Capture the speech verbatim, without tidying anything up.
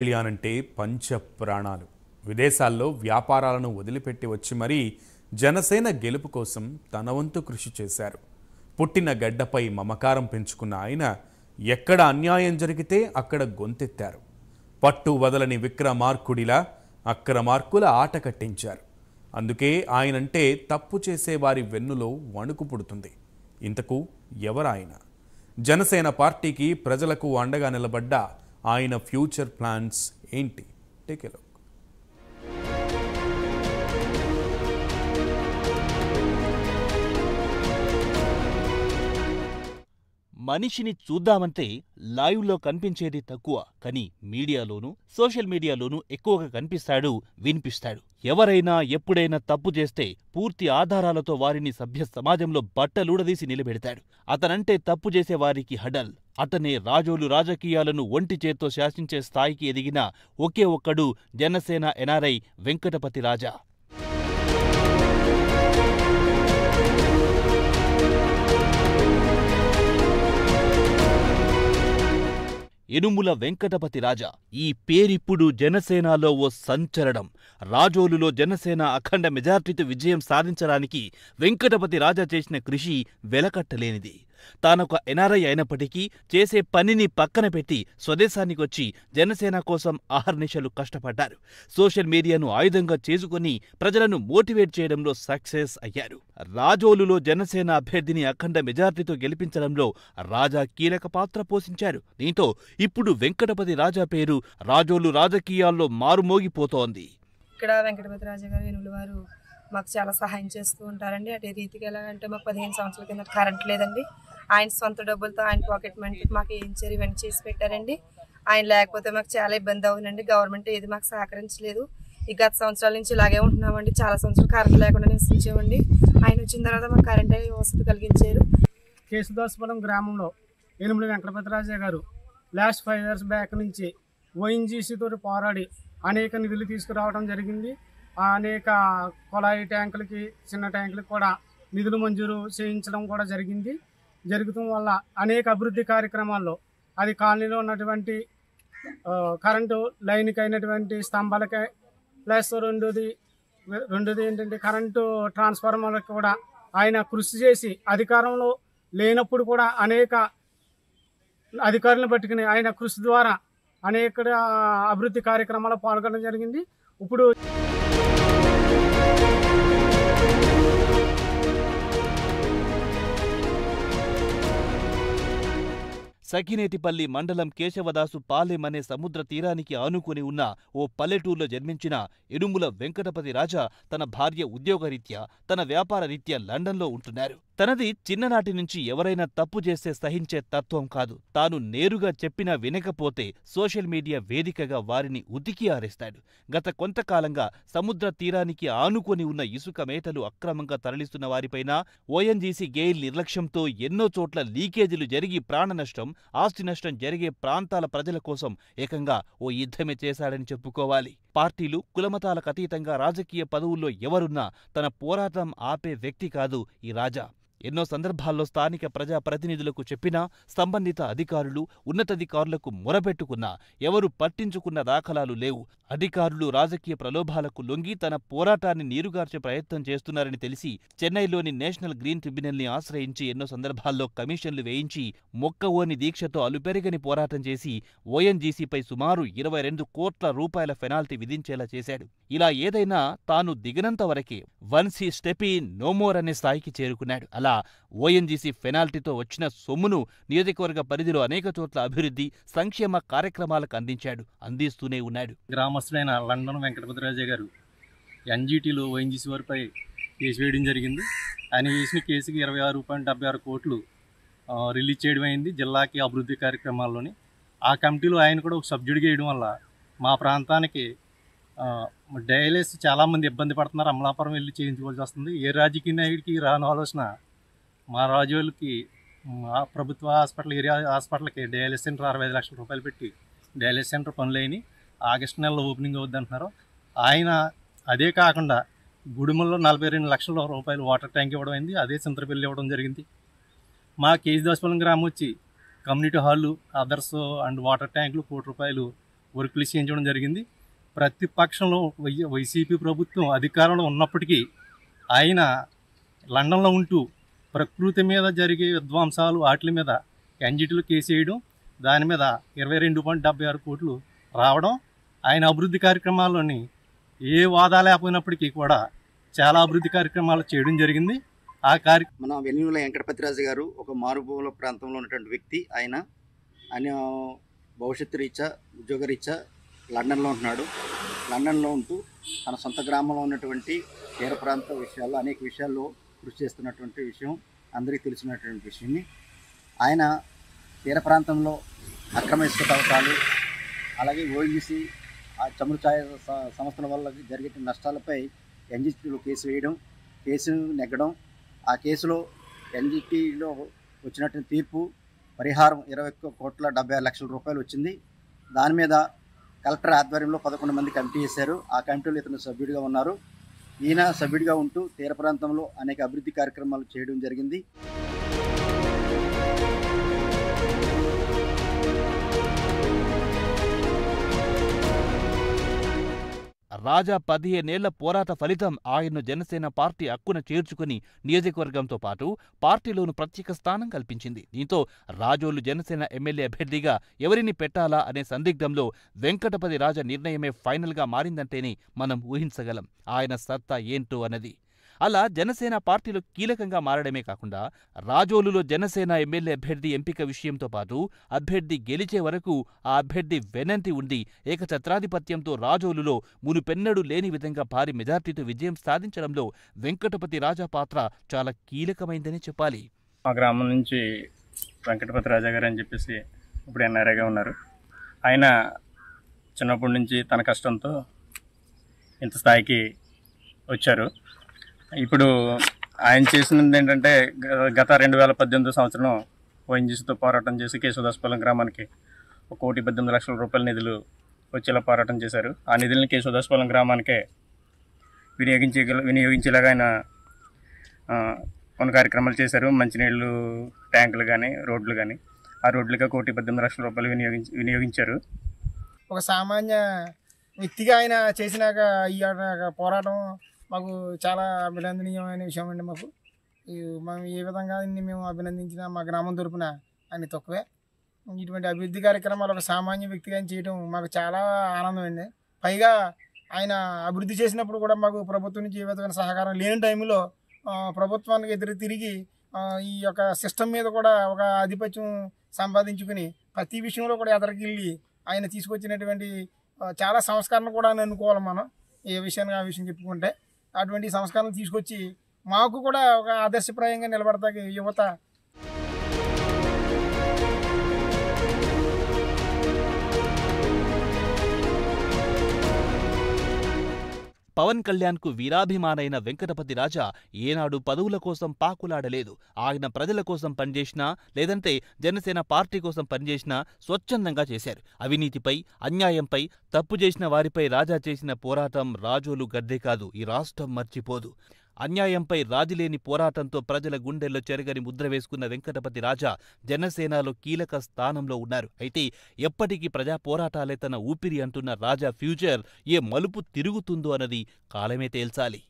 అంటే పంచ ప్రాణాలు. విదేశాల్లో వ్యాపారాలను వదిలిపెట్టి వచ్చి మరీ జనసేన గెలుపు కోసం తన వంతు కృషి చేశారు. పుట్టిన గడ్డపై మమకారం పెంచుకున్న ఆయన ఎక్కడ అన్యాయం జరిగితే అక్కడ గొంతెత్తారు. పట్టు వదలని విక్రమార్కుడిలా అక్రమార్కుల ఆట కట్టించారు. అందుకే ఆయనంటే తప్పు చేసేవారి వెన్నులో వణుకు పుడుతుంది. ఇంతకు ఎవరాయన? జనసేన పార్టీకి ప్రజలకు అండగా నిలబడ్డ ఆయన ఫ్యూచర్ ప్లాన్స్ ఏంటి? Take a look. మనిషిని చూద్దామంటే లైవ్లో కనిపించేది తక్కువ, కానీ మీడియాలోనూ సోషల్ మీడియాలోనూ ఎక్కువగా కనిపిస్తాడు, వినిపిస్తాడు. ఎవరైనా ఎప్పుడైనా తప్పు చేస్తే పూర్తి ఆధారాలతో వారిని సభ్య సమాజంలో బట్టలూడదీసి నిలబెడతాడు. అతనంటే తప్పు చేసేవారికి హడల్. అతనే రాజోలు రాజకీయాలను ఒంటి చేత్తో శాసించే స్థాయికి ఎదిగిన ఒకే ఒక్కడు జనసేన ఎన్ఆర్ఐ వెంకటపతి రాజా. ఎనుముల వెంకటపతి రాజా. ఈ పేరిప్పుడు జనసేనలో ఓ సంచలనం. రాజోలులో జనసేన అఖండ మెజార్టీతో విజయం సాధించడానికి వెంకటపతి రాజా చేసిన కృషి వెలకట్టలేనిది. తానొక ఎన్ఆర్ఐ అయినప్పటికీ చేసే పనిని పక్కన పెట్టి స్వదేశానికొచ్చి జనసేన కోసం అహర్నిశలు కష్టపడ్డారు. సోషల్ మీడియాను ఆయుధంగా చేసుకుని ప్రజలను మోటివేట్ చేయడంలో సక్సెస్ అయ్యారు. రాజోలులో జనసేన అభ్యర్థిని అఖండ మెజార్టీతో గెలిపించడంలో రాజా కీలక పాత్ర పోషించారు. దీంతో ఇప్పుడు వెంకటపతి రాజా పేరు రాజోలు రాజకీయాల్లో మారుమోగిపోతోంది. ఇక్కడ వెంకటపతి రాజా గారు ఎనులవారు మాకు చాలా సహాయం చేస్తూ ఉంటారండి. అదే రీతికి ఎలాగంటే మాకు పదిహేను సంవత్సరాల కింద కరెంట్ లేదండి. ఆయన సొంత డబ్బులతో ఆయన పాకెట్ మనీ మాకు ఏం చేరి ఇవన్నీ చేసి పెట్టారండి. ఆయన లేకపోతే మాకు చాలా ఇబ్బంది అవునండి. గవర్నమెంట్ ఏది మాకు సహకరించలేదు. ఈ గత సంవత్సరాల నుంచి ఇలాగే ఉంటున్నామండి. చాలా సంవత్సరాలు కరెంట్ లేకుండా నివసించామండి. ఆయన వచ్చిన తర్వాత మాకు కరెంట్ వసతి కలిగించారు. కేశవదాస్పలం గ్రామంలో ఎనుముల Venkatapathi Raja garu last five years back నుంచి ఓఎన్జీసీ తోటి పోరాడి అనేక నిధులు తీసుకురావడం జరిగింది. అనేక కొలాయి ట్యాంకులకి, చిన్న ట్యాంకులకి కూడా నిధులు మంజూరు చేయించడం కూడా జరిగింది. జరుగుతూ వల్ల అనేక అభివృద్ధి కార్యక్రమాల్లో అది కాలనీలో ఉన్నటువంటి కరెంటు లైన్కి అయినటువంటి స్తంభాలకి, ప్లస్ రెండోది రెండోది ఏంటంటే కరెంటు ట్రాన్స్ఫార్మర్లకు కూడా ఆయన కృషి చేసి అధికారంలో లేనప్పుడు కూడా అనేక అధికారులను పట్టుకుని ఆయన కృషి ద్వారా అనేక అభివృద్ధి కార్యక్రమాల్లో పాల్గొనడం జరిగింది. ఇప్పుడు సకినేటిపల్లి మండలం కేశవదాసు పాలెం అనే సముద్ర తీరానికి ఆనుకుని ఉన్న ఓ పల్లెటూరులో జన్మించిన ఎనుముల వెంకటపతి రాజా తన భార్య ఉద్యోగరీత్యా, తన వ్యాపార రీత్యా లండన్లో ఉంటున్నారు. తనది చిన్ననాటి నుంచి ఎవరైనా తప్పు చేస్తే సహించే తత్వం కాదు. తాను నేరుగా చెప్పినా వినకపోతే సోషల్ మీడియా వేదికగా వారిని ఉతికి ఆరేస్తాడు. గత కొంతకాలంగా సముద్ర తీరానికి ఆనుకొని ఉన్న ఇసుక మేటలు అక్రమంగా తరలిస్తున్న వారిపైన ఓఎన్జీసీ గెయిల్ నిర్లక్ష్యంతో ఎన్నో చోట్ల లీకేజీలు జరిగి ప్రాణ నష్టం, ఆస్తి నష్టం జరిగే ప్రాంతాల ప్రజల కోసం ఏకంగా ఓ యుద్ధమే చేశాడని చెప్పుకోవాలి. పార్టీలు, కులమతాలకు అతీతంగా రాజకీయ పదవుల్లో ఎవరున్నా తన పోరాటం ఆపే వ్యక్తి కాదు ఈ రాజా. ఎన్నో సందర్భాల్లో స్థానిక ప్రజాప్రతినిధులకు చెప్పినా, సంబంధిత అధికారులు, ఉన్నతాధికారులకు మొరపెట్టుకున్నా ఎవరు పట్టించుకున్న దాఖలాలు లేవు. అధికారులు రాజకీయ ప్రలోభాలకు లొంగి తన పోరాటాన్ని నీరుగార్చే ప్రయత్నం చేస్తున్నారని తెలిసి చెన్నైలోని నేషనల్ గ్రీన్ ట్రిబ్యునల్ని ఆశ్రయించి ఎన్నో సందర్భాల్లో కమిషన్లు వేయించి మొక్కవోని దీక్షతో అలుపెరగని పోరాటం చేసి ఓఎన్జీసీపై సుమారు ఇరవై రెండు కోట్ల రూపాయల పెనాల్టీ విధించేలా చేశాడు. ఇలా ఏదైనా తాను దిగినంత వరకే, once he step in no more అనే స్థాయికి చేరుకున్నాడు. ఓఎన్జీసీ పెనాల్టీతో వచ్చిన సొమ్మును నియోజకవర్గ పరిధిలో అనేక చోట్ల అభివృద్ధి, సంక్షేమ కార్యక్రమాలకు అందించాడు, అందిస్తూనే ఉన్నాడు. గ్రామస్తుడైన లండన్ వెంకటపతి రాజా గారు ఎన్జీటీలో ఓఎన్జీసీ వారిపై కేసు వేయడం జరిగింది. ఆయన వేసిన కేసుకి ఇరవై ఆరు పాయింట్ డెబ్బై ఆరు కోట్లు రిలీజ్ చేయడం అయింది జిల్లాకి అభివృద్ధి కార్యక్రమాల్లోని. ఆ కమిటీలో ఆయన కూడా ఒక సభ్యుడిగా వేయడం వల్ల మా ప్రాంతానికి డయాలిసిస్ చాలామంది ఇబ్బంది పడుతున్నారు. అమలాపురం వెళ్ళి చేయించుకోవాల్సి వస్తుంది. ఏ రాజకీయ నాయకుడికి రాని ఆలోచన మా రాజోలకి ప్రభుత్వ హాస్పిటల్, ఏరియా హాస్పిటల్కి డయాలిసిస్ సెంటర్ అరవై ఐదు లక్షల రూపాయలు పెట్టి డయాలిసిస్ సెంటర్ పనులైన ఆగస్టు నెలలో ఓపెనింగ్ అవుద్ది అంటున్నారు. ఆయన అదే కాకుండా గుడుమల్లో నలభై రెండు లక్షల రూపాయలు వాటర్ ట్యాంక్ ఇవ్వడం అయింది. అదే చింతరపల్లి ఇవ్వడం జరిగింది. మా కేజీ దాసుపాలెం గ్రామం వచ్చి కమ్యూనిటీ హాళ్ళు, అదర్స్ అండ్ వాటర్ ట్యాంకులు కోటి రూపాయలు వర్కులు చేయించడం జరిగింది. ప్రతిపక్షంలో వై వైసీపీ ప్రభుత్వం అధికారంలో ఉన్నప్పటికీ ఆయన లండన్లో ఉంటూ ప్రకృతి మీద జరిగే విధ్వంసాలు వాటి మీద ఎన్జిటీలు కేసు వేయడం, దాని మీద ఇరవై రెండు పాయింట్ డెబ్బై ఆరు కోట్లు రావడం, ఆయన అభివృద్ధి కార్యక్రమాల్లోని ఏ వాదా లేకపోయినప్పటికీ కూడా చాలా అభివృద్ధి కార్యక్రమాలు చేయడం జరిగింది. ఆ కార్యక్రమం మన వెల్లుల వెంకటపతి రాజు గారు ఒక మారుమూల ప్రాంతంలో ఉన్నటువంటి వ్యక్తి. ఆయన ఆయన భవిష్యత్తు రీత్యా ఉద్యోగరీత్యా లండన్లో ఉంటున్నాడు. లండన్లో ఉంటూ తన సొంత గ్రామంలో ఉన్నటువంటి తీర ప్రాంత విషయాల్లో అనేక విషయాల్లో కృషి చేస్తున్నటువంటి విషయం అందరికీ తెలిసినటువంటి విషయాన్ని. ఆయన తీర ప్రాంతంలో అక్రమ ఇసుక తవ్వకాలు, అలాగే ఓఎన్జీసీ ఆ చమురు ఛాయ సంస్థల వల్ల జరిగే నష్టాలపై ఎన్జిటీలో కేసు వేయడం, కేసు నెగ్గడం, ఆ కేసులో ఎన్జిటీలో వచ్చినట్టు తీర్పు పరిహారం ఇరవై ఒక్క కోట్ల డెబ్బై ఆరు లక్షల రూపాయలు వచ్చింది. దాని మీద కలెక్టర్ ఆధ్వర్యంలో పదకొండు మంది కమిటీ చేశారు. ఆ కమిటీలో ఇతను సభ్యుడిగా ఉన్నారు. ఈయన సభ్యుడిగా ఉంటూ తీర ప్రాంతంలో అనేక అభివృద్ధి కార్యక్రమాలు చేయడం జరిగింది. రాజా పదిహేనేళ్ల పోరాట ఫలితం ఆయన్ను జనసేన పార్టీ హక్కున చేర్చుకుని నియోజకవర్గంతో పాటు పార్టీలోను ప్రత్యేక స్థానం కల్పించింది. దీంతో రాజోలు జనసేన ఎమ్మెల్యే అభ్యర్థిగా ఎవరిని పెట్టాలా అనే సందిగ్ధంలో వెంకటపతి రాజా నిర్ణయమే ఫైనల్గా మారిందంటేనే మనం ఊహించగలం ఆయన సత్తా ఏంటో అన్నది. అలా జనసేన పార్టీలో కీలకంగా మారడమే కాకుండా రాజోలులో జనసేన ఎమ్మెల్యే అభ్యర్థి ఎంపిక విషయంతో పాటు అభ్యర్థి గెలిచే వరకు ఆ అభ్యర్థి వెనంతి ఉండి ఏకఛత్రాధిపత్యంతో రాజోలులో మునుపెన్నడూ లేని విధంగా భారీ మెజార్టీతో విజయం సాధించడంలో వెంకటపతి రాజా పాత్ర చాలా కీలకమైందని చెప్పాలి. మా గ్రామం నుంచి వెంకటపతి రాజా గారు అని చెప్పేసి ఇప్పుడు ఎన్ఆర్ఐగా ఉన్నారు. ఆయన చిన్నప్పటి నుంచి తన కష్టంతో ఇంత స్థాయికి వచ్చారు. ఇప్పుడు ఆయన చేసినది ఏంటంటే గత రెండు వేల పద్దెనిమిదో సంవత్సరం ఓఎన్జీసీతో పోరాటం చేసి కేశవదాస్పాలెం గ్రామానికి ఒక కోటి పద్దెనిమిది లక్షల రూపాయల నిధులు వచ్చేలా పోరాటం చేశారు. ఆ నిధులను కేశవదాస్పాలెం గ్రామానికే వినియోగించే వినియోగించేలాగా ఆయన కొన్ని కార్యక్రమాలు చేశారు. మంచినీళ్ళు ట్యాంకులు కానీ రోడ్లు కానీ ఆ రోడ్లుగా కోటి పద్దెనిమిది లక్షల రూపాయలు వినియోగించి వినియోగించారు. ఒక సామాన్య వ్యక్తిగా ఆయన చేసినాక ఈ పోరాటం మాకు చాలా అభినందనీయమైన విషయం అండి. మాకు మేము ఏ విధంగా మేము అభినందించినా మా గ్రామం తరపున అని తక్కువే. ఇటువంటి అభివృద్ధి కార్యక్రమాలు ఒక సామాన్య వ్యక్తిగా చేయడం మాకు చాలా ఆనందం అండి. పైగా ఆయన అభివృద్ధి చేసినప్పుడు కూడా మాకు ప్రభుత్వం నుంచి ఏ విధమైన సహకారం లేని టైంలో ప్రభుత్వానికి ఎదురు తిరిగి ఈ యొక్క సిస్టమ్ మీద కూడా ఒక ఆధిపత్యం సంపాదించుకుని ప్రతి విషయంలో కూడా ఎదరికి వెళ్ళి ఆయన తీసుకొచ్చినటువంటి చాలా సంస్కరణ కూడా అని అనుకోవాలి. మనం ఏ విషయాన్ని ఆ విషయం చెప్పుకుంటే అటువంటి సంస్కారాలు తీసుకొచ్చి మాకు కూడా ఒక ఆదర్శప్రాయంగా నిలబడతాయి యువత. పవన్ కళ్యాణ్కు వీరాభిమానైన వెంకటపతి రాజా ఏనాడు పదవుల కోసం పాకులాడలేదు. ఆయన ప్రజల కోసం పనిచేసినా లేదంటే జనసేన పార్టీ కోసం పనిచేసినా స్వచ్ఛందంగా చేశారు. అవినీతిపై, అన్యాయంపై, తప్పు చేసిన వారిపై రాజా చేసిన పోరాటం రాజోలు గడ్డే కాదు, ఈ రాష్ట్రం మర్చిపోదు. అన్యాయంపై రాజీలేని పోరాటంతో ప్రజల గుండెల్లో చెరగని ముద్ర వేసుకున్న వెంకటపతి రాజా జనసేనలో కీలక స్థానంలో ఉన్నారు. అయితే ఎప్పటికీ ప్రజా పోరాటాలే తన ఊపిరి అంటున్న రాజా ఫ్యూచర్ ఏ మలుపు తిరుగుతుందో అన్నది కాలమే తేల్చాలి.